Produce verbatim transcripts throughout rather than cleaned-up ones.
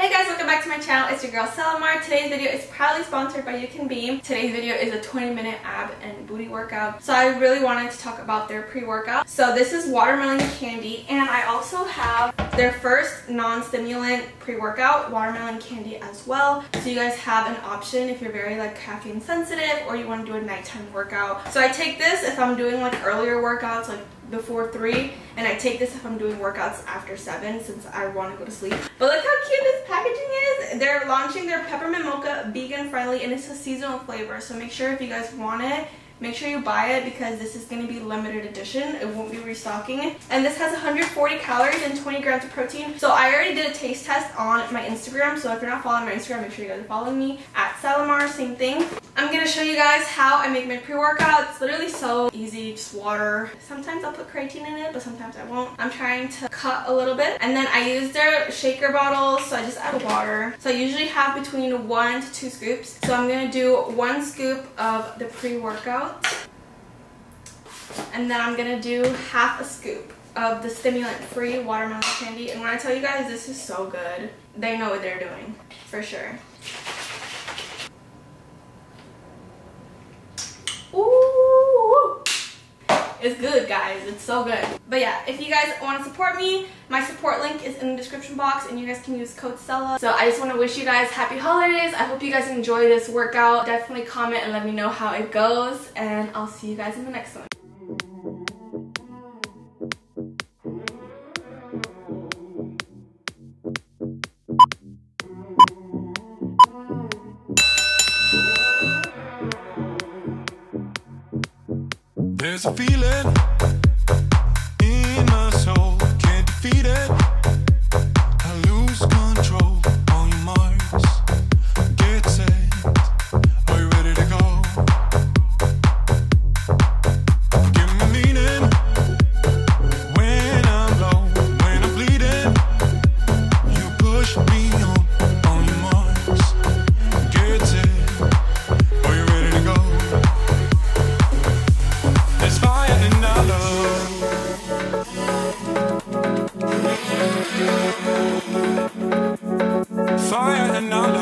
Hey guys, welcome back to my channel. It's your girl CelaMarr. Today's video is proudly sponsored by You Can Beam. Today's video is a twenty minute ab and booty workout. So I really wanted to talk about their pre-workout. So this is Watermelon Candy, and I also have their first non-stimulant pre-workout, Watermelon Candy, as well. So you guys have an option if you're very like caffeine sensitive or you want to do a nighttime workout. So I take this if I'm doing like earlier workouts, like before three, and I take this if I'm doing workouts after seven since I want to go to sleep. But look how cute this packaging is. They're launching their Peppermint Mocha Vegan Friendly, and it's a seasonal flavor, so make sure if you guys want it, make sure you buy it because this is going to be limited edition. It won't be restocking. And this has one hundred forty calories and twenty grams of protein. So I already did a taste test on my Instagram. So if you're not following my Instagram, make sure you guys are following me at CelaMarr, same thing. I'm going to show you guys how I make my pre-workout. It's literally so easy, just water. Sometimes I'll put creatine in it, but sometimes I won't. I'm trying to cut a little bit. And then I use their shaker bottles, so I just add water. So I usually have between one to two scoops. So I'm going to do one scoop of the pre-workout. And then I'm gonna do half a scoop of the stimulant-free Watermelon Candy. And when I tell you guys, this is so good. They know what they're doing, for sure. Ooh! It's good, guys. It's so good. But yeah, if you guys want to support me, my support link is in the description box, and you guys can use code CELA. So I just want to wish you guys happy holidays. I hope you guys enjoy this workout. Definitely comment and let me know how it goes, and I'll see you guys in the next one. There's a feeling in my soul, can't defeat it. I lose control. On your marks, get set. Are you ready to go? Give me meaning when I'm low, when I'm bleeding. You push me on. On your marks, get set. Are you ready to go? There's fire in our love. Fire in our love.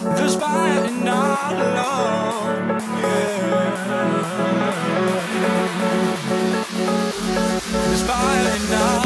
There's fire in our love, yeah. There's fire in our love.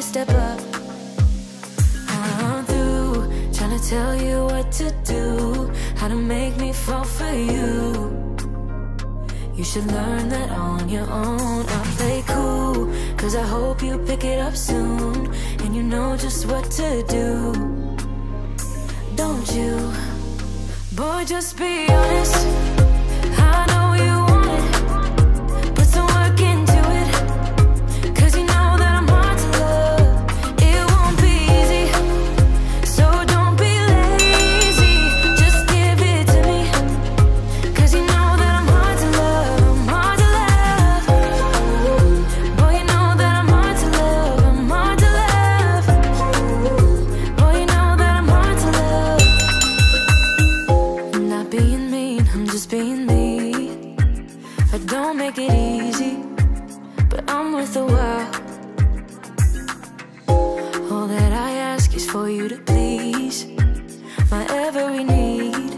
Step up. tell you what to do, how to make me fall for you. You should learn that on your own. I play cool, cause I hope you pick it up soon, and you know just what to do, don't you? Boy, just be honest, I know you want it, put some work into it, cause you know that I'm hard to love, it won't be easy, so don't be lazy, just give it to me, cause you know that I'm hard to love, I'm hard to love, boy you know that I'm hard to love, I'm hard to love, boy you know that I'm hard to love. I'm not being mean, I'm just being me, I don't make it easy, but I'm worth a while. All that I ask is for you to please my every need,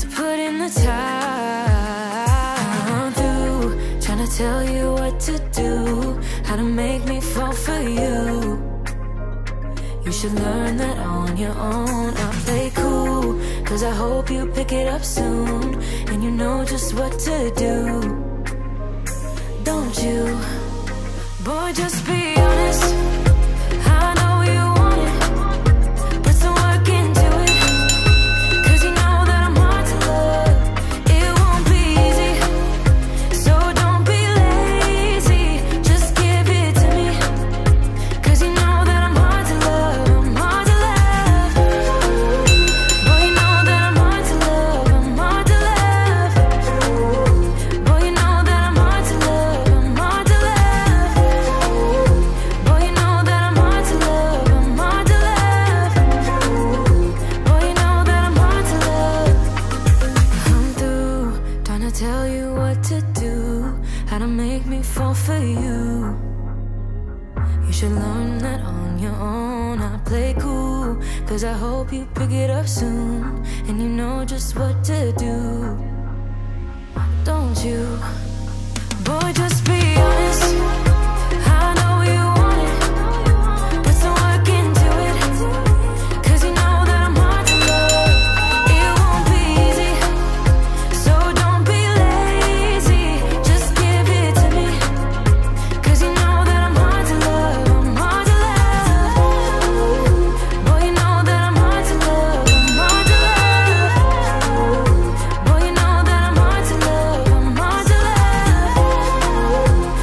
to put in the time. I'm through trying to tell you what to do, how to make me fall for you. You should learn that on your own. I play cool, cause I hope you pick it up soon, and you know just what to do, don't you? Boy, just be honest, I know you want it, put some work into it, cause you know that I'm hard to love, it won't be easy, so don't be lazy, just give it to me, cause you know that I'm hard to love, I'm hard to love, boy you know that I'm hard to love, I'm hard to love, boy you know that I'm hard to love, I'm hard to love, boy you know that I'm hard to love, I'm hard to love, boy you know that I'm hard to love. I'm through trying to tell you what to do, how to make me fall for you. You should learn that on your own. I play cool, cause I hope you pick it up soon, and you know just what to do, don't you? Boy, just be honest, I know you want it, put some work into it, cause you know that I'm hard to love, it won't be easy, so don't be lazy, just give it to me, cause you know that I'm hard to love, I'm hard to love, boy you know that I'm hard to love, I'm hard to love, boy you know that I'm hard to love, I'm hard to love, boy you know that I'm hard to love, I'm hard to love, boy you know that I'm hard to love, I'm hard to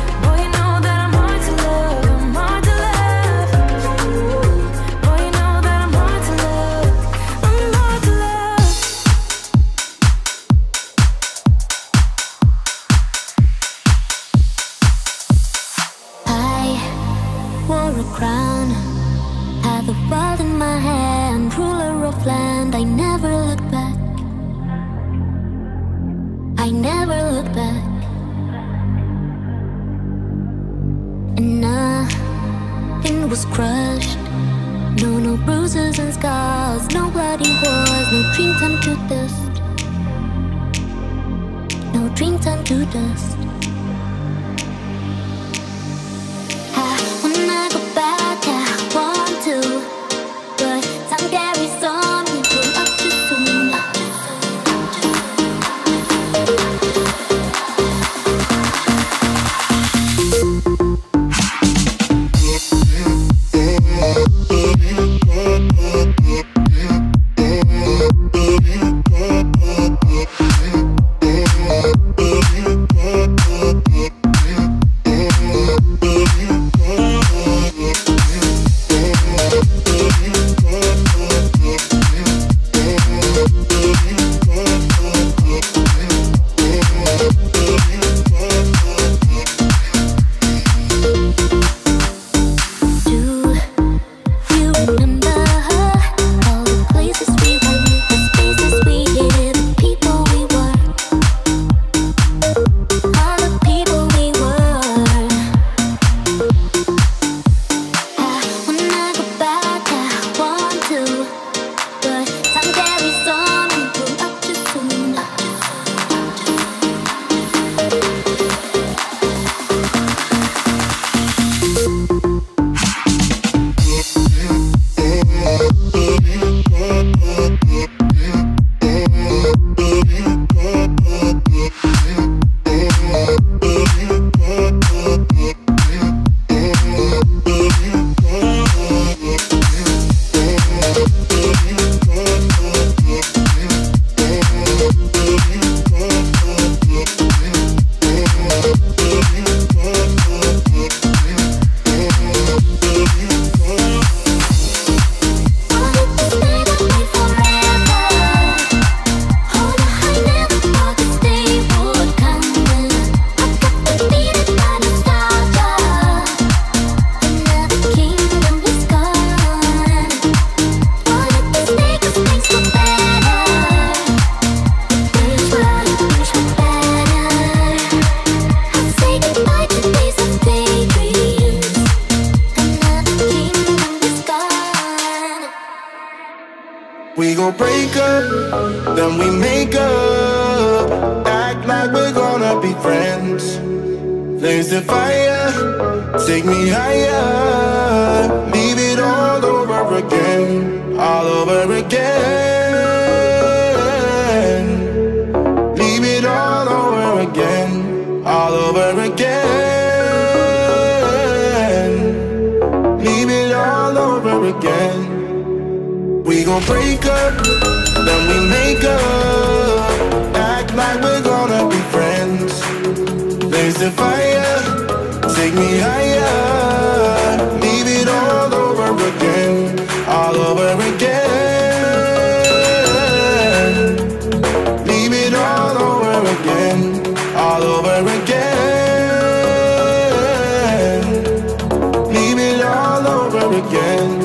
love. I wore a crown, had the world in my hand, ruler of land. I never look back, I never look back. And nothing was crushed, no, no bruises and scars, no bloody wars, no dream turned to dust, no dream turned to dust. I wanna go back, I want to, but time carries on, it will up too soon. We gon' break up, then we make up. Act like we're gonna be friends. There's the fire, take me higher. Leave it all over again, all over again. Leave it all over again, all over again. Leave it all over again. We gon' break up, then we make up. Act like we're gonna be friends. There's the fire, take me higher. Leave it all over again, all over again. Leave it all over again, all over again. Leave it all over again.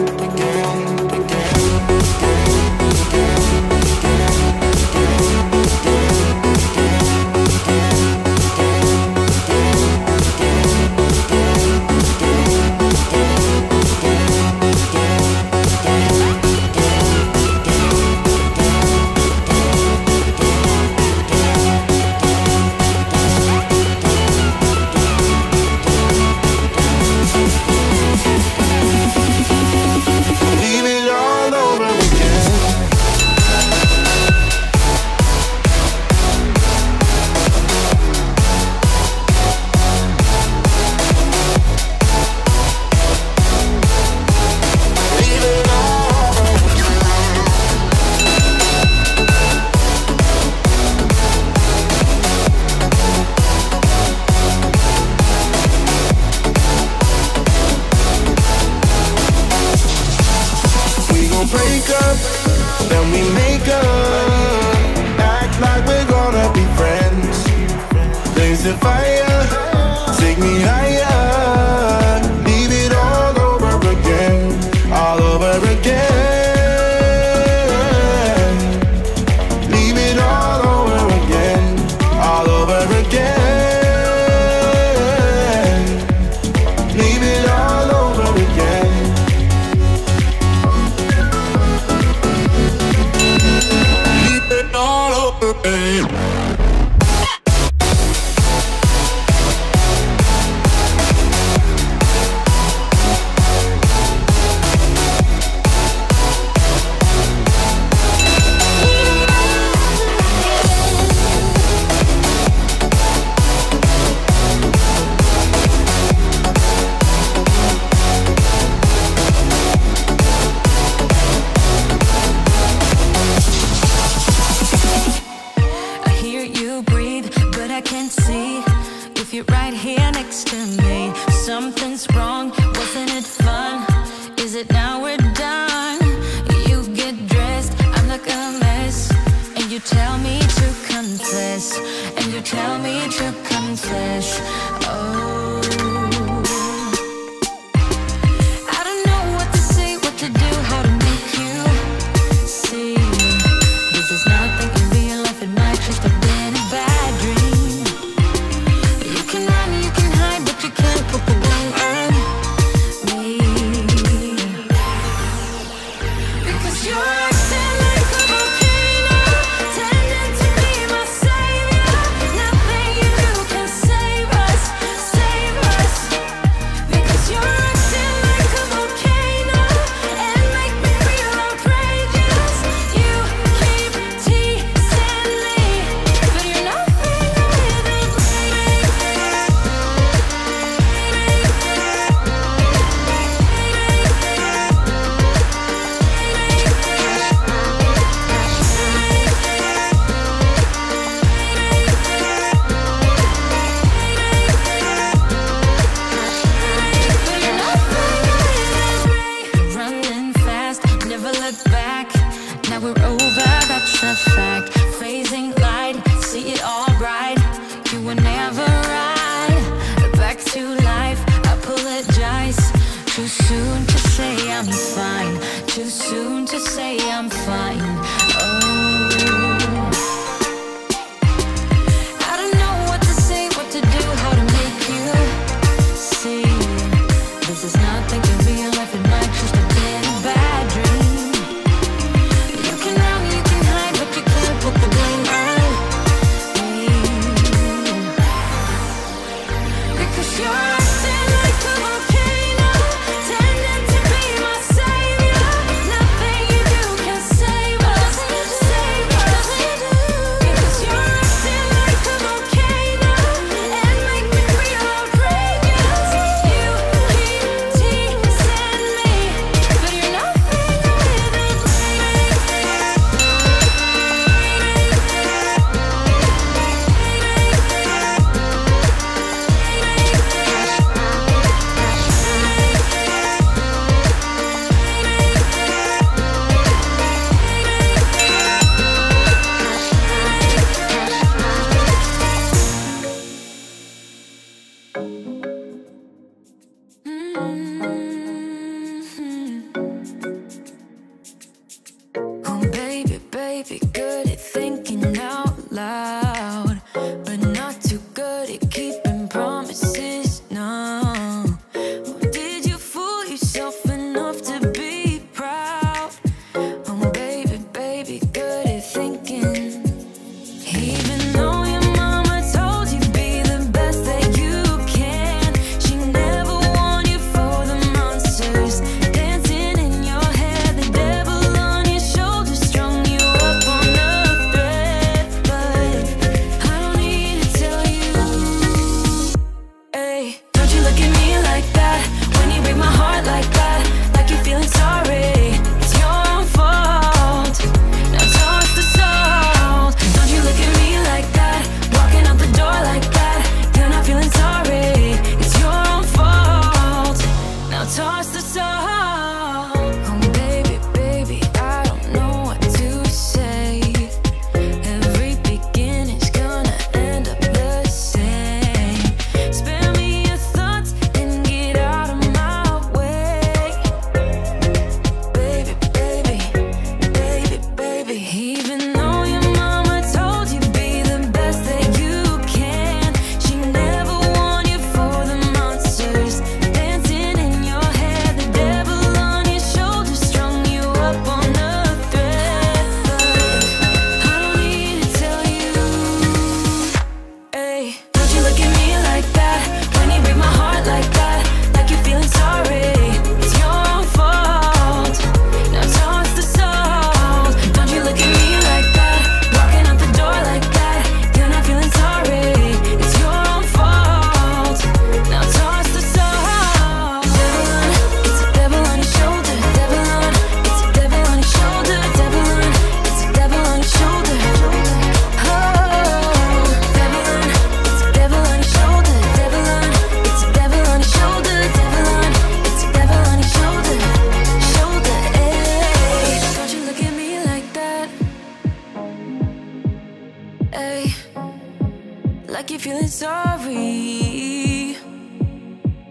feeling sorry.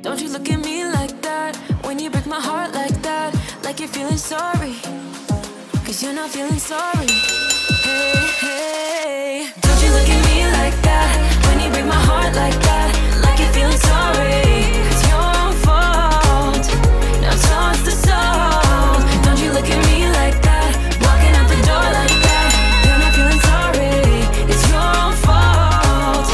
Don't you look at me like that, when you break my heart like that, like you're feeling sorry, cause you're not feeling sorry. Hey, hey, don't you look at me like that, when you break my heart like that, like you're feeling sorry. It's your fault, now toss the salt. Don't you look at me like that, walking out the door like that, you're not feeling sorry. It's your fault,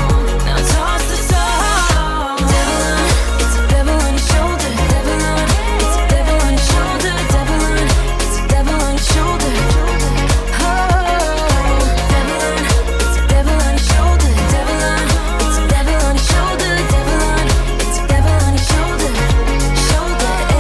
now toss the salt. Devil on, it's a devil on your shoulder. Devil on, it's a devil on your shoulder. Devil on, it's a devil on your shoulder. Oh, devil on, it's a devil on your shoulder. Devil on, it's a devil on your shoulder. Devil on, it's a devil on your shoulder. Shoulder, eh.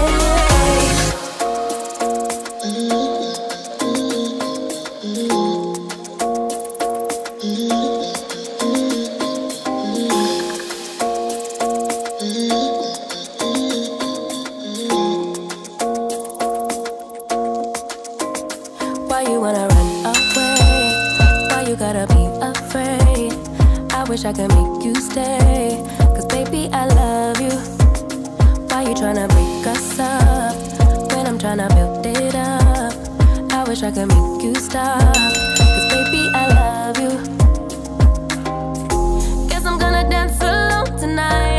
Why you wanna run away? Why you gotta be afraid? I wish I could make you stay, cause baby I love you. Why you tryna break us up, when I'm tryna build it up? I wish I could make you stop, cause baby I love you. Guess I'm gonna dance alone tonight.